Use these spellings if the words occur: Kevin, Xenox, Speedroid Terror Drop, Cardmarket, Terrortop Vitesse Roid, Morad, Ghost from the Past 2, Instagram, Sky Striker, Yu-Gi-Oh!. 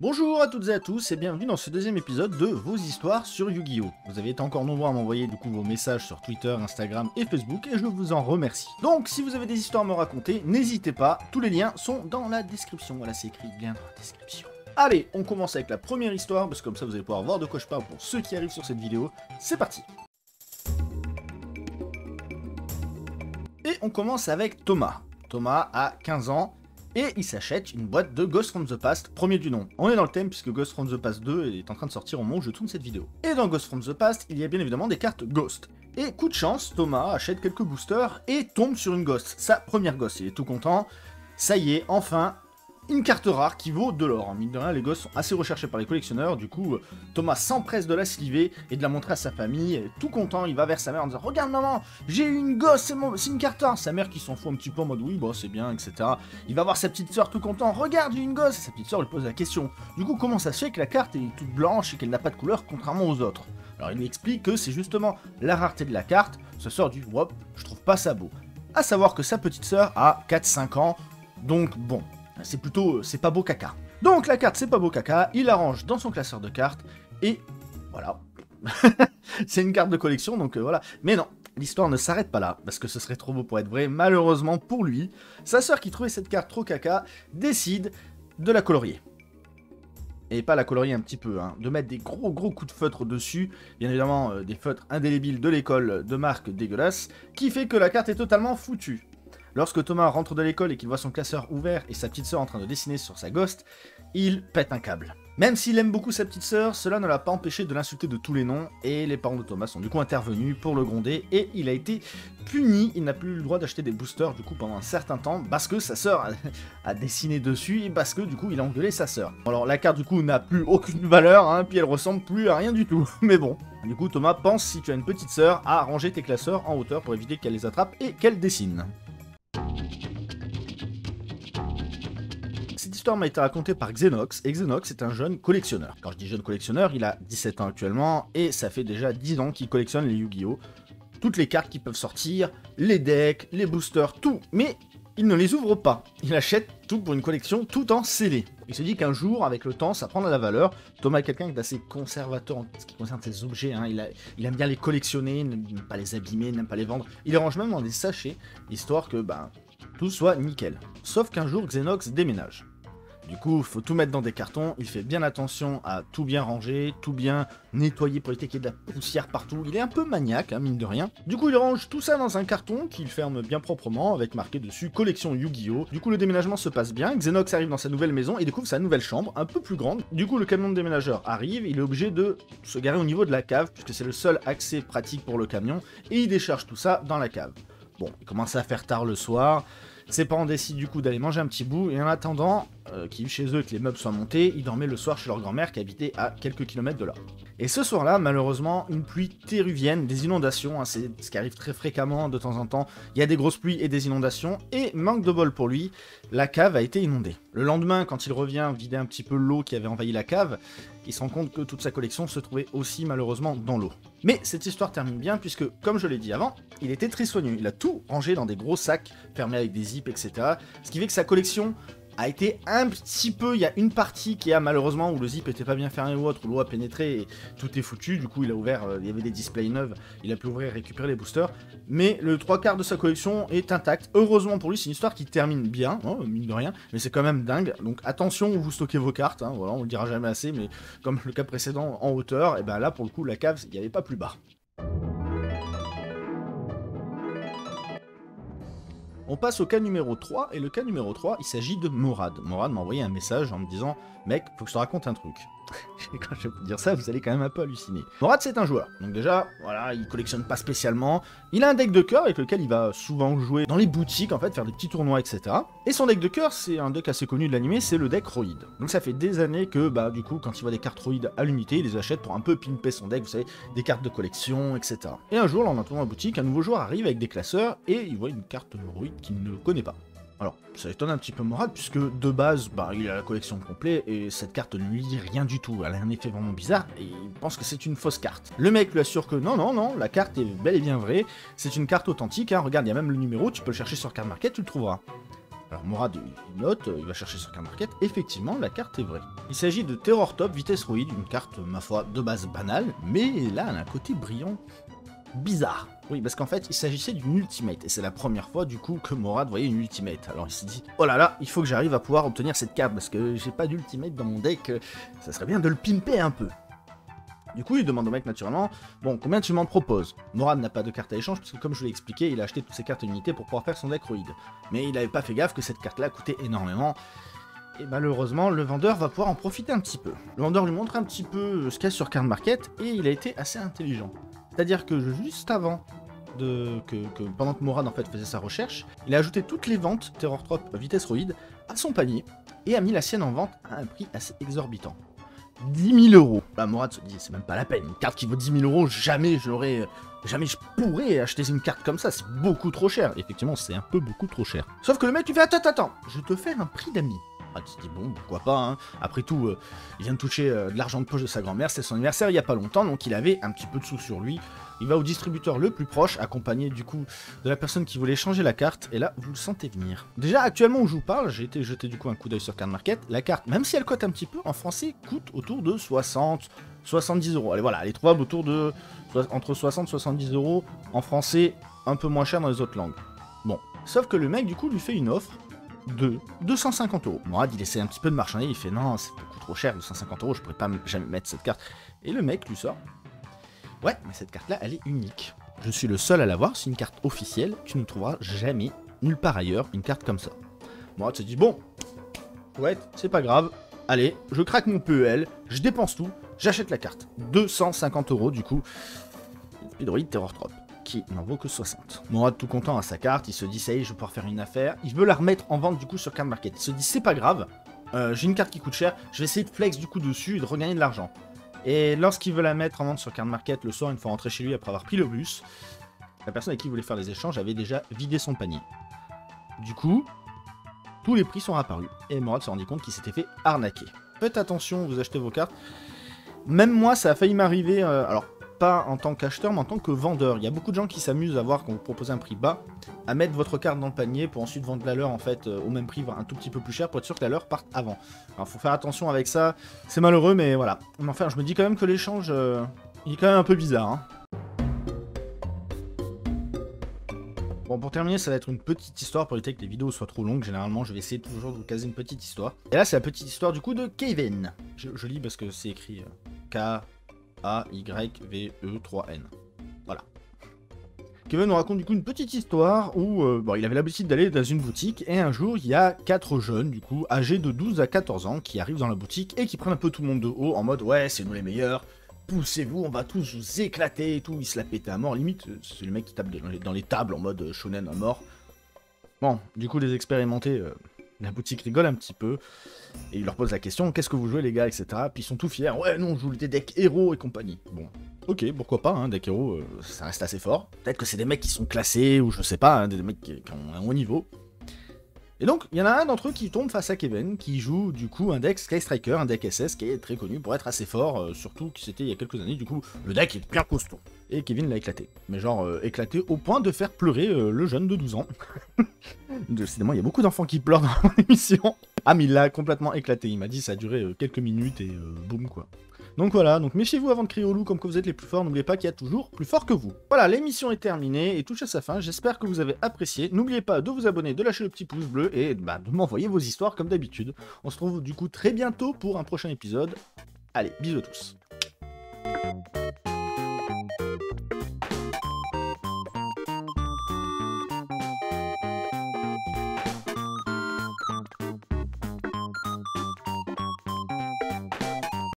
Bonjour à toutes et à tous et bienvenue dans ce deuxième épisode de vos histoires sur Yu-Gi-Oh! Vous avez été encore nombreux à m'envoyer du coup vos messages sur Twitter, Instagram et Facebook et je vous en remercie. Donc si vous avez des histoires à me raconter, n'hésitez pas, tous les liens sont dans la description. Voilà, c'est écrit bien dans la description. Allez, on commence avec la première histoire parce que comme ça vous allez pouvoir voir de quoi je parle pour ceux qui arrivent sur cette vidéo. C'est parti! Et on commence avec Thomas. Thomas a 15 ans. Et il s'achète une boîte de Ghost from the Past, premier du nom. On est dans le thème puisque Ghost from the Past 2 est en train de sortir au moment où je tourne cette vidéo. Et dans Ghost from the Past, il y a bien évidemment des cartes Ghost. Et coup de chance, Thomas achète quelques boosters et tombe sur une Ghost. Sa première Ghost, il est tout content. Ça y est, enfin, une carte rare qui vaut de l'or. Mine de rien, les Ghosts sont assez recherchés par les collectionneurs. Du coup, Thomas s'empresse de la sliver et de la montrer à sa famille. Tout content, il va vers sa mère en disant « Regarde maman, j'ai une Ghost, c'est une carte rare !» Sa mère qui s'en fout un petit peu en mode « Oui, bon, c'est bien, etc. » Il va voir sa petite soeur tout content « Regarde, j'ai une Ghost !» Sa petite soeur lui pose la question. Du coup, comment ça se fait que la carte est toute blanche et qu'elle n'a pas de couleur contrairement aux autres ? Alors il lui explique que c'est justement la rareté de la carte. Sa soeur dit « Hop, je trouve pas ça beau. » À savoir que sa petite soeur a 4-5 ans, donc bon. C'est plutôt, c'est pas beau caca. Donc la carte, c'est pas beau caca, il la range dans son classeur de cartes, et voilà. C'est une carte de collection, donc voilà. Mais non, l'histoire ne s'arrête pas là, parce que ce serait trop beau pour être vrai, malheureusement pour lui. Sa sœur qui trouvait cette carte trop caca, décide de la colorier. Et pas la colorier un petit peu, hein, de mettre des gros coups de feutre dessus, bien évidemment des feutres indélébiles de l'école de marque dégueulasse, qui fait que la carte est totalement foutue. Lorsque Thomas rentre de l'école et qu'il voit son classeur ouvert et sa petite sœur en train de dessiner sur sa Ghost, il pète un câble. Même s'il aime beaucoup sa petite sœur, cela ne l'a pas empêché de l'insulter de tous les noms et les parents de Thomas sont du coup intervenus pour le gronder et il a été puni. Il n'a plus le droit d'acheter des boosters du coup pendant un certain temps parce que sa sœur a dessiné dessus et parce que du coup il a engueulé sa sœur. Alors la carte du coup n'a plus aucune valeur, hein, puis elle ressemble plus à rien du tout, mais bon. Du coup Thomas pense, si tu as une petite sœur, à ranger tes classeurs en hauteur pour éviter qu'elle les attrape et qu'elle dessine. Cette histoire m'a été racontée par Xenox, et Xenox est un jeune collectionneur. Quand je dis jeune collectionneur, il a 17 ans actuellement, et ça fait déjà 10 ans qu'il collectionne les Yu-Gi-Oh! Toutes les cartes qui peuvent sortir, les decks, les boosters, tout, mais il ne les ouvre pas. Il achète tout pour une collection, tout en scellé. Il se dit qu'un jour, avec le temps, ça prend de la valeur. Thomas est quelqu'un d'assez conservateur en ce qui concerne ses objets, hein. Il aime bien les collectionner, il n'aime pas les abîmer, il n'aime pas les vendre. Il les range même dans des sachets, histoire que, bah, tout soit nickel. Sauf qu'un jour, Xenox déménage. Du coup, il faut tout mettre dans des cartons, il fait bien attention à tout bien ranger, tout bien nettoyer pour éviter qu'il y ait de la poussière partout. Il est un peu maniaque, hein, mine de rien. Du coup, il range tout ça dans un carton qu'il ferme bien proprement, avec marqué dessus « Collection Yu-Gi-Oh ». Du coup, le déménagement se passe bien, Xenox arrive dans sa nouvelle maison et découvre sa nouvelle chambre, un peu plus grande. Du coup, le camion de déménageur arrive, il est obligé de se garer au niveau de la cave, puisque c'est le seul accès pratique pour le camion, et il décharge tout ça dans la cave. Bon, il commence à faire tard le soir. Ses parents décident du coup d'aller manger un petit bout, et en attendant qu'ils vivent chez eux et que les meubles soient montés, ils dormaient le soir chez leur grand-mère qui habitait à quelques kilomètres de là. Et ce soir-là, malheureusement, une pluie téruvienne, des inondations, hein, c'est ce qui arrive très fréquemment de temps en temps, il y a des grosses pluies et des inondations, et manque de bol pour lui, la cave a été inondée. Le lendemain, quand il revient vider un petit peu l'eau qui avait envahi la cave, il se rend compte que toute sa collection se trouvait aussi malheureusement dans l'eau. Mais cette histoire termine bien puisque, comme je l'ai dit avant, il était très soigneux, il a tout rangé dans des gros sacs fermés avec des zips, etc. Ce qui fait que sa collection a été un petit peu, il y a une partie qui a malheureusement où le zip était pas bien fermé ou autre, où l'eau a pénétré et tout est foutu, du coup il a ouvert, il y avait des displays neufs, il a pu ouvrir et récupérer les boosters, mais le 3/4 de sa collection est intact. Heureusement pour lui, c'est une histoire qui termine bien, hein, mine de rien, mais c'est quand même dingue, donc attention où vous stockez vos cartes, hein, voilà, on le dira jamais assez, mais comme le cas précédent en hauteur, et ben là pour le coup la cave, il n'y avait pas plus bas. On passe au cas numéro 3, et le cas numéro 3, il s'agit de Morad. Morad m'a envoyé un message en me disant « Mec, faut que je te raconte un truc. » Quand je vais vous dire ça, vous allez quand même un peu halluciner. Morad, c'est un joueur. Donc déjà, voilà, il collectionne pas spécialement. Il a un deck de cœur avec lequel il va souvent jouer dans les boutiques, en fait, faire des petits tournois, etc. Et son deck de cœur, c'est un deck assez connu de l'animé, c'est le deck Roid. Donc ça fait des années que, bah, du coup, quand il voit des cartes Roid à l'unité, il les achète pour un peu pimper son deck, vous savez, des cartes de collection, etc. Et un jour, là, en attendant la boutique, un nouveau joueur arrive avec des classeurs et il voit une carte Roid qu'il ne connaît pas. Alors, ça étonne un petit peu Morad, puisque de base, bah, il a la collection complète, et cette carte ne lui dit rien du tout, elle a un effet vraiment bizarre, et il pense que c'est une fausse carte. Le mec lui assure que non, la carte est bel et bien vraie, c'est une carte authentique, hein, regarde, il y a même le numéro, tu peux le chercher sur Cardmarket, tu le trouveras. Alors Morad note, il va chercher sur Cardmarket, effectivement la carte est vraie. Il s'agit de Terrortop Vitesse Roid, une carte, ma foi, de base banale, mais là elle a un côté brillant, bizarre. Oui, parce qu'en fait, il s'agissait d'une ultimate, et c'est la première fois du coup que Morad voyait une ultimate. Alors il s'est dit, oh là là, il faut que j'arrive à pouvoir obtenir cette carte, parce que j'ai pas d'ultimate dans mon deck, ça serait bien de le pimper un peu. Du coup, il demande au mec naturellement, bon, combien tu m'en proposes? Morad n'a pas de carte à échange, parce que comme je vous l'ai expliqué, il a acheté toutes ses cartes unités pour pouvoir faire son deck roïde. Mais il n'avait pas fait gaffe que cette carte-là coûtait énormément, et malheureusement, le vendeur va pouvoir en profiter un petit peu. Le vendeur lui montre un petit peu ce qu'il y a sur Cardmarket, et il a été assez intelligent. C'est-à-dire que juste avant, pendant que Morad en fait faisait sa recherche, il a ajouté toutes les ventes Terrortop Vitesse Roid à son panier et a mis la sienne en vente à un prix assez exorbitant. 10 000 €. Bah Morad se dit, c'est même pas la peine, une carte qui vaut 10 000 €, jamais je pourrais acheter une carte comme ça, c'est beaucoup trop cher. Et effectivement, c'est un peu beaucoup trop cher. Sauf que le mec lui fait, attends, je te fais un prix d'ami. Ah, tu te dis, bon, pourquoi pas, hein. Après tout, il vient de toucher de l'argent de poche de sa grand-mère, c'est son anniversaire il n'y a pas longtemps, donc il avait un petit peu de sous sur lui. Il va au distributeur le plus proche, accompagné du coup de la personne qui voulait changer la carte, et là, vous le sentez venir. Déjà, actuellement où je vous parle, j'ai été jeter du coup un coup d'œil sur Cardmarket. La carte, même si elle cote un petit peu, en français, coûte autour de 60-70 €. Allez, voilà, elle est trouvable autour de entre 60-70 €, en français, un peu moins cher dans les autres langues. Bon, sauf que le mec du coup lui fait une offre de 250 €. Morad, il essaie un petit peu de marchander, il fait non, c'est beaucoup trop cher, 250 €, je pourrais pas jamais mettre cette carte. Et le mec lui sort, ouais, mais cette carte-là, elle est unique. Je suis le seul à l'avoir, c'est une carte officielle, tu ne trouveras jamais, nulle part ailleurs, une carte comme ça. Morad se dit, bon, ouais, c'est pas grave, allez, je craque mon PEL, je dépense tout, j'achète la carte. 250 € du coup, Speedroid Terror Drop, qui n'en vaut que 60. Morad tout content à sa carte, il se dit ça y est, je vais pouvoir faire une affaire. Il veut la remettre en vente du coup sur Cardmarket. Il se dit c'est pas grave, j'ai une carte qui coûte cher, je vais essayer de flex du coup dessus et de regagner de l'argent. Et lorsqu'il veut la mettre en vente sur Cardmarket le soir, une fois rentré chez lui après avoir pris le bus, la personne avec qui il voulait faire les échanges avait déjà vidé son panier. Du coup, tous les prix sont apparus et Morad se rendit compte qu'il s'était fait arnaquer. Faites attention, vous achetez vos cartes. Même moi, ça a failli m'arriver. Alors, pas en tant qu'acheteur, mais en tant que vendeur. Il y a beaucoup de gens qui s'amusent à voir, quand vous proposez un prix bas, à mettre votre carte dans le panier pour ensuite vendre la leur, en fait, au même prix, voire un tout petit peu plus cher, pour être sûr que la leur parte avant. Alors, faut faire attention avec ça. C'est malheureux, mais voilà. Mais enfin, je me dis quand même que l'échange, il est quand même un peu bizarre, hein. Bon, pour terminer, ça va être une petite histoire pour éviter que les vidéos soient trop longues. Généralement, je vais essayer toujours de vous caser une petite histoire. Et là, c'est la petite histoire, du coup, de Kevin. Je lis parce que c'est écrit K-A-Y-V-E-3-N. Voilà. Kevin nous raconte du coup une petite histoire où bon, il avait l'habitude d'aller dans une boutique et un jour il y a 4 jeunes du coup âgés de 12 à 14 ans qui arrivent dans la boutique et qui prennent un peu tout le monde de haut en mode ouais c'est nous les meilleurs, poussez-vous, on va tous vous éclater et tout, ils se la pétaient à mort, limite c'est le mec qui tape dans les tables en mode shonen à mort. Bon, du coup les expérimentés... La boutique rigole un petit peu, et il leur pose la question, qu'est-ce que vous jouez les gars, etc. Puis ils sont tout fiers, ouais, non, on joue des decks héros et compagnie. Bon, ok, pourquoi pas, hein, deck héros, ça reste assez fort. Peut-être que c'est des mecs qui sont classés, ou je sais pas, hein, des mecs qui ont un haut niveau. Et donc, il y en a un d'entre eux qui tombe face à Kevin, qui joue du coup un deck Sky Striker, un deck SS, qui est très connu pour être assez fort, surtout que c'était il y a quelques années, du coup, le deck est bien costaud. Et Kevin l'a éclaté. Mais genre éclaté au point de faire pleurer le jeune de 12 ans. Décidément, il y a beaucoup d'enfants qui pleurent dans l'émission. Ah, mais il l'a complètement éclaté. Il m'a dit ça a duré quelques minutes et boum quoi. Donc voilà, donc méfiez-vous avant de crier au loup comme que vous êtes les plus forts. N'oubliez pas qu'il y a toujours plus fort que vous. Voilà, l'émission est terminée et touche à sa fin. J'espère que vous avez apprécié. N'oubliez pas de vous abonner, de lâcher le petit pouce bleu et bah, de m'envoyer vos histoires comme d'habitude. On se retrouve du coup très bientôt pour un prochain épisode. Allez, bisous à tous.